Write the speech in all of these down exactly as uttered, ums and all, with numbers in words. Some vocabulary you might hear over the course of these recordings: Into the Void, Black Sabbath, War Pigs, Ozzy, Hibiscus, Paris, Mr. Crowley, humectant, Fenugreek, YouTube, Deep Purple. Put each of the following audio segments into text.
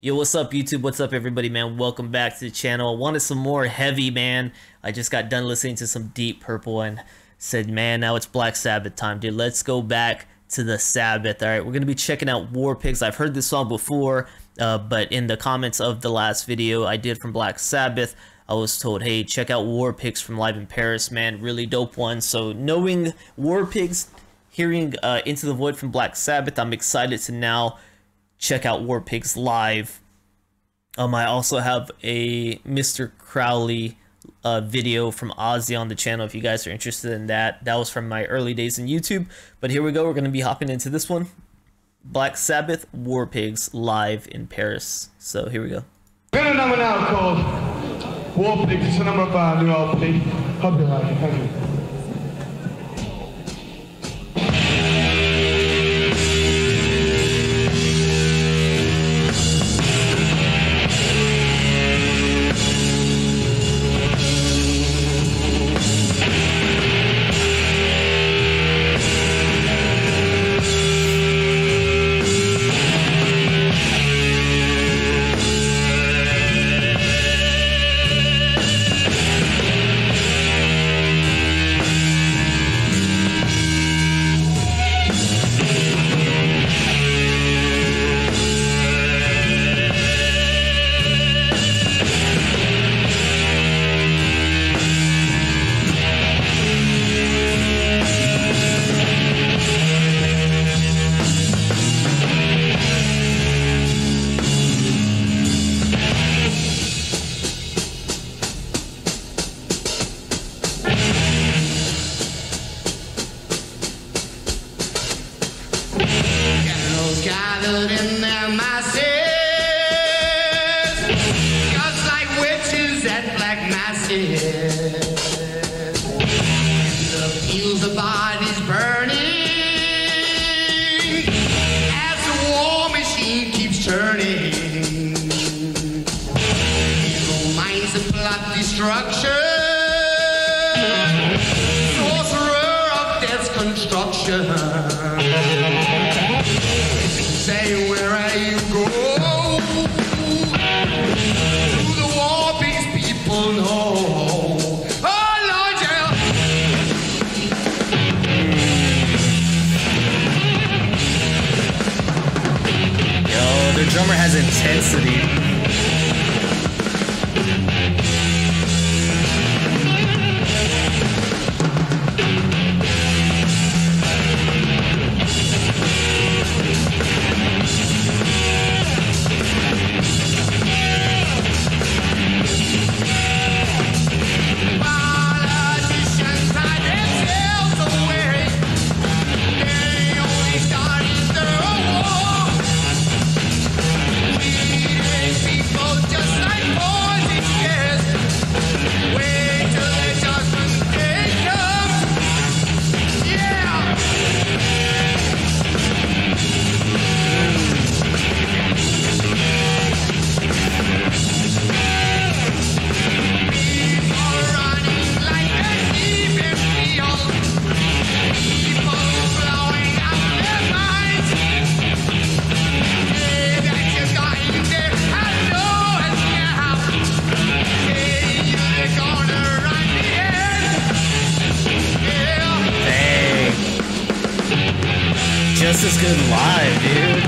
Yo, what's up YouTube? What's up everybody, man? Welcome back to the channel. I wanted some more heavy, man. I just got done listening to some Deep Purple and said, man, now it's Black Sabbath time, dude. Let's go back to the Sabbath. All right, we're gonna be checking out War Pigs. I've heard this song before, uh, but in the comments of the last video I did from Black Sabbath, I was told, hey, check out War Pigs from Live in Paris, man. Really dope one. So knowing War Pigs, hearing uh, Into the Void from Black Sabbath, I'm excited to now check out War Pigs live. Um, I also have a Mister Crowley uh, video from Ozzy on the channel if you guys are interested in that. That was from my early days in YouTube. But here we go. We're going to be hopping into this one. Black Sabbath, War Pigs live in Paris. So here we go. We're in a number now called War Pigs. It's a number by a new old play. Hope you like it. Thank you. Gathered in their masses, just like witches at black masses. In the fields of bodies burning, as the war machine keeps turning. Evil minds that plot destruction, sorcerer of death's construction. Say, where are you going? To the war pigs people know. Oh, Lord, yeah. Yo, the drummer has intensity. Just as good live, dude.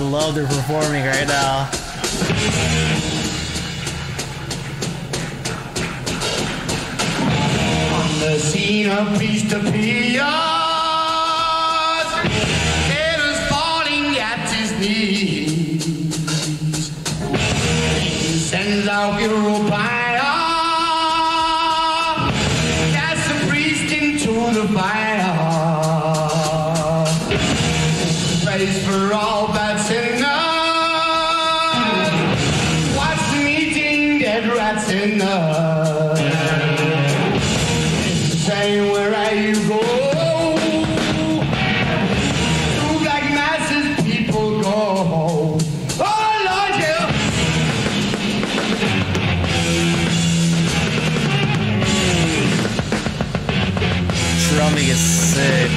I love they're performing right now. On the scene of Beast of Pias, it is falling at his knees. He sends out Europeia, that's the priest into the fire. Praise for all that's in us. What's the meeting that rats in us? Saying, where are you going? Through black masses people go. Oh Lord, yeah. Drumming is sick.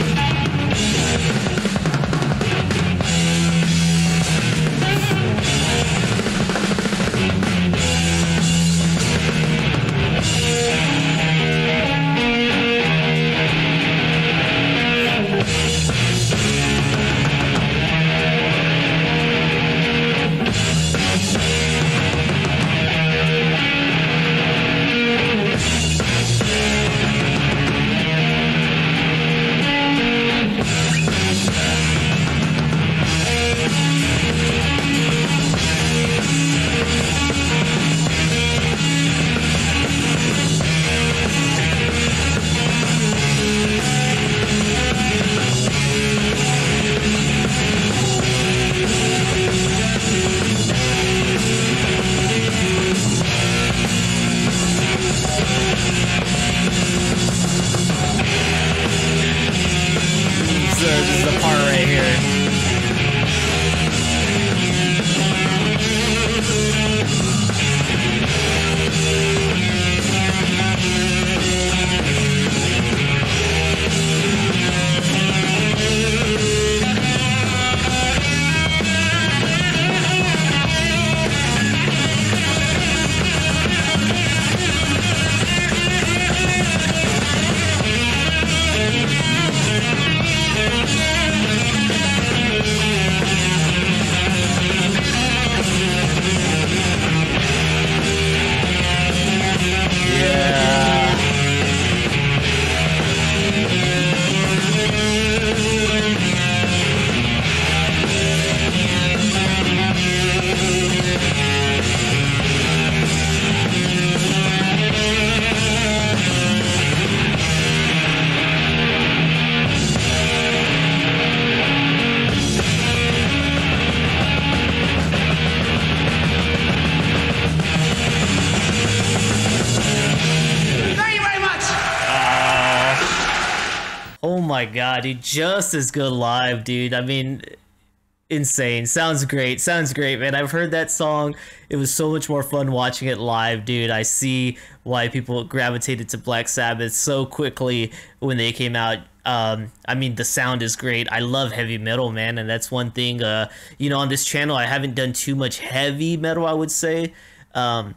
My god, dude, just as good live, dude. I mean, insane. Sounds great. Sounds great, man. I've heard that song. It was so much more fun watching it live, dude. I see why people gravitated to Black Sabbath so quickly when they came out. Um, I mean, the sound is great. I love heavy metal, man, and that's one thing. Uh, you know, on this channel, I haven't done too much heavy metal, I would say. Um,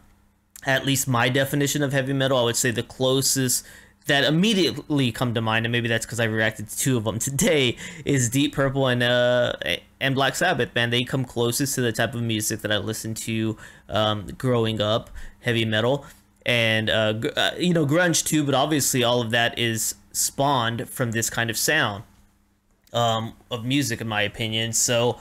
at least my definition of heavy metal, I would say the closest that immediately come to mind, and maybe that's because I reacted to two of them today, is Deep Purple and uh and Black Sabbath, man. They come closest to the type of music that I listened to um, growing up, heavy metal, and uh, uh, you know, grunge too. But obviously, all of that is spawned from this kind of sound um, of music, in my opinion. So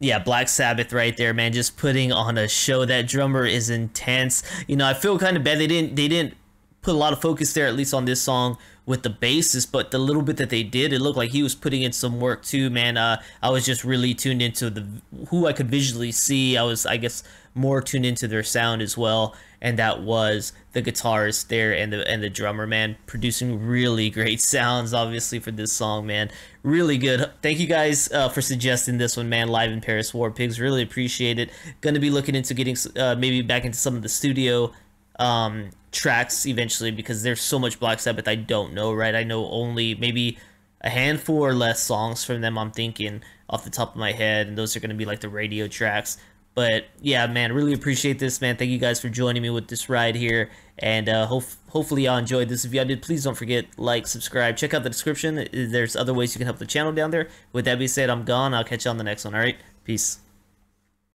yeah, Black Sabbath right there, man. Just putting on a show. That drummer is intense. You know, I feel kind of bad they didn't they didn't. put a lot of focus there, at least on this song, with the bassist, but the little bit that they did, it looked like he was putting in some work too, man. uh I was just really tuned into the who I could visually see. I was, I guess, more tuned into their sound as well, and that was the guitarist there and the and the drummer, man, producing really great sounds, obviously, for this song, man. Really good. Thank you guys uh for suggesting this one, man. Live in Paris, War Pigs, really appreciate it. Gonna be looking into getting uh maybe back into some of the studio um tracks eventually, because there's so much Black Sabbath I don't know, right? I know only maybe a handful or less songs from them, I'm thinking, off the top of my head, and those are going to be like the radio tracks. But yeah, man, really appreciate this, man. Thank you guys for joining me with this ride here, and uh hope hopefully y'all enjoyed this. If y'all did, please don't forget, like, subscribe, check out the description. There's other ways you can help the channel down there. With that being said, I'm gone. I'll catch you on the next one. All right, peace.